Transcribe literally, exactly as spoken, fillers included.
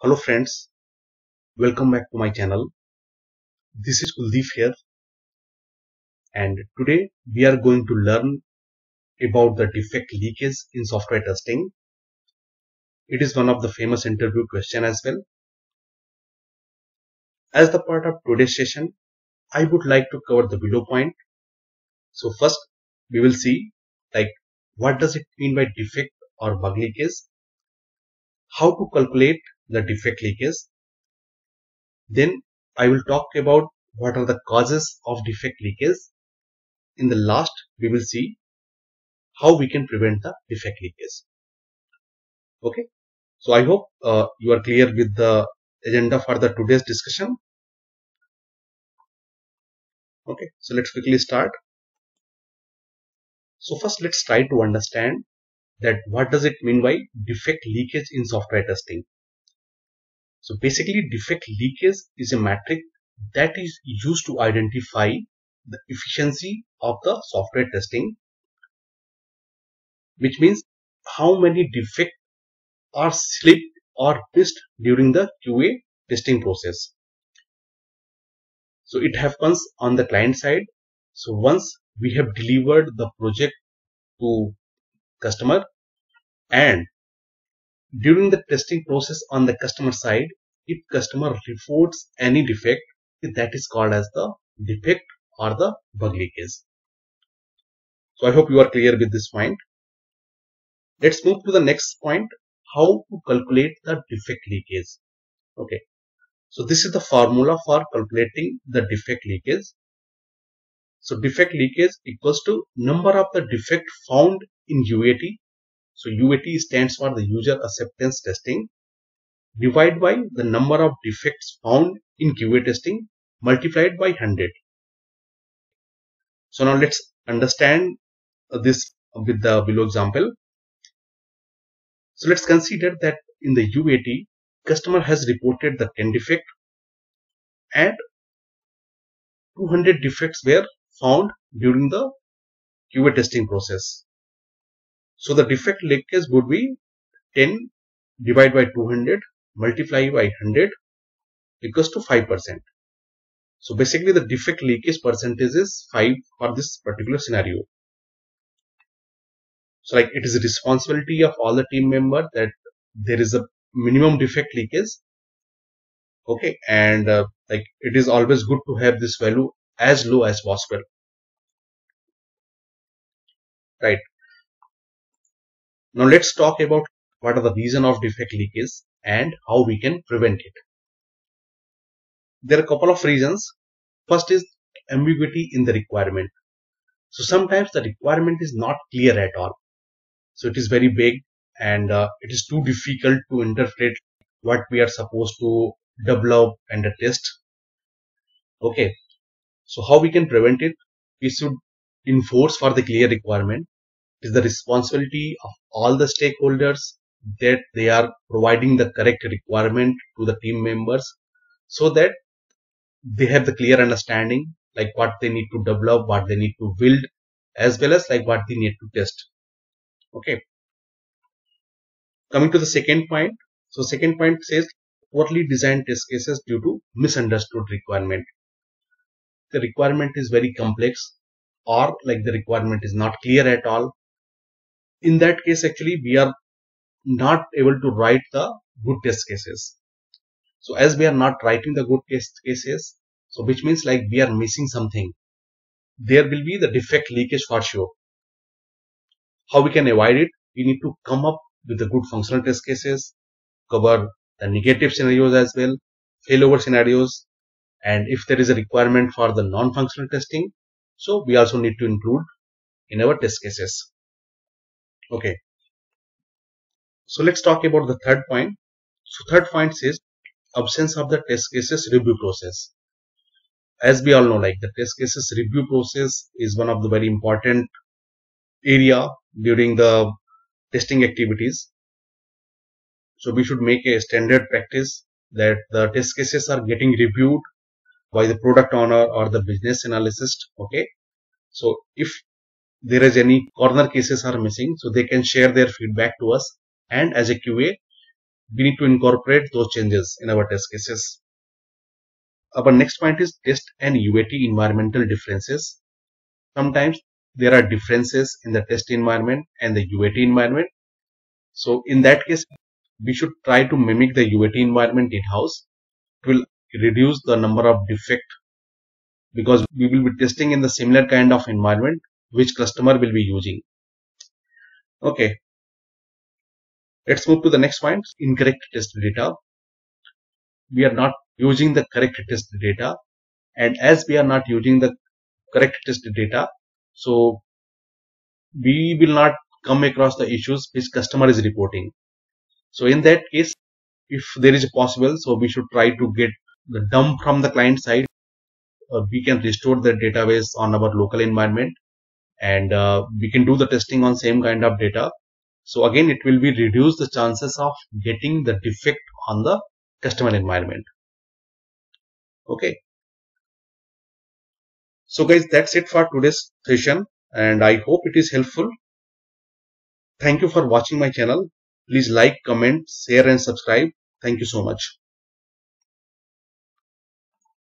Hello friends, welcome back to my channel. This is Kuldeep here, and today we are going to learn about the defect leakage in software testing. It is one of the famous interview question as well. As the part of today's session, I would like to cover the below point. So first we will see like what does it mean by defect or bug leakage, how to calculate the defect leakage. Then I will talk about what are the causes of defect leakage. In the last, we will see how we can prevent the defect leakage. Okay, so I hope uh, you are clear with the agenda for the today's discussion. Okay, so let's quickly start. So first, let's try to understand that what does it mean by defect leakage in software testing. So basically, defect leakage is a metric that is used to identify the efficiency of the software testing, which means how many defects are slipped or missed during the Q A testing process. So it happens on the client side. So once we have delivered the project to customer and during the testing process on the customer side, if customer reports any defect, that is called as the defect or the bug leakage. So I hope you are clear with this point. Let's move to the next point, how to calculate the defect leakage. Okay, so this is the formula for calculating the defect leakage. So defect leakage equals to number of the defect found in U A T. So U A T stands for the user acceptance testing, divided by the number of defects found in Q A testing multiplied by one hundred. So now let's understand this with the below example. So let's consider that in the U A T, customer has reported the ten defect and two hundred defects were found during the Q A testing process. So the defect leakage would be ten divided by two hundred multiplied by one hundred equals to five percent. So basically the defect leakage percentage is five for this particular scenario. So like it is a responsibility of all the team members that there is a minimum defect leakage. Okay, and uh, like it is always good to have this value as low as possible. Right. Now let's talk about what are the reason of defect leakage and how we can prevent it. There are a couple of reasons. First is ambiguity in the requirement. So sometimes the requirement is not clear at all. So it is very vague and uh, it is too difficult to interpret what we are supposed to develop and test. Okay, so how we can prevent it? We should enforce for the clear requirement. It is the responsibility of all the stakeholders that they are providing the correct requirement to the team members so that they have the clear understanding like what they need to develop, what they need to build, as well as like what they need to test. Okay. Coming to the second point. So second point says poorly designed test cases due to misunderstood requirement. The requirement is very complex or like the requirement is not clear at all. In that case, actually, we are not able to write the good test cases. So as we are not writing the good test cases, so which means like we are missing something, there will be the defect leakage for sure. How we can avoid it? We need to come up with the good functional test cases, cover the negative scenarios as well, failover scenarios, and if there is a requirement for the non-functional testing, so we also need to include in our test cases. Okay, so let's talk about the third point. So third point says absence of the test cases review process. As we all know, like the test cases review process is one of the very important area during the testing activities. So we should make a standard practice that the test cases are getting reviewed by the product owner or the business analyst. Okay, so if there is any corner cases are missing, so they can share their feedback to us, and as a Q A we need to incorporate those changes in our test cases. Our next point is test and U A T environmental differences. Sometimes there are differences in the test environment and the U A T environment. So in that case, we should try to mimic the U A T environment in-house. It will reduce the number of defects because we will be testing in the similar kind of environment which customer will be using. Okay, let's move to the next point, incorrect test data. We are not using the correct test data, and as we are not using the correct test data, so we will not come across the issues which customer is reporting. So in that case, if there is possible, so we should try to get the dump from the client side. Uh, we can restore the database on our local environment, and uh, we can do the testing on same kind of data. So again, it will be reduce the chances of getting the defect on the customer environment. Okay. So guys, that's it for today's session, and I hope it is helpful. Thank you for watching my channel. Please like, comment, share and subscribe. Thank you so much.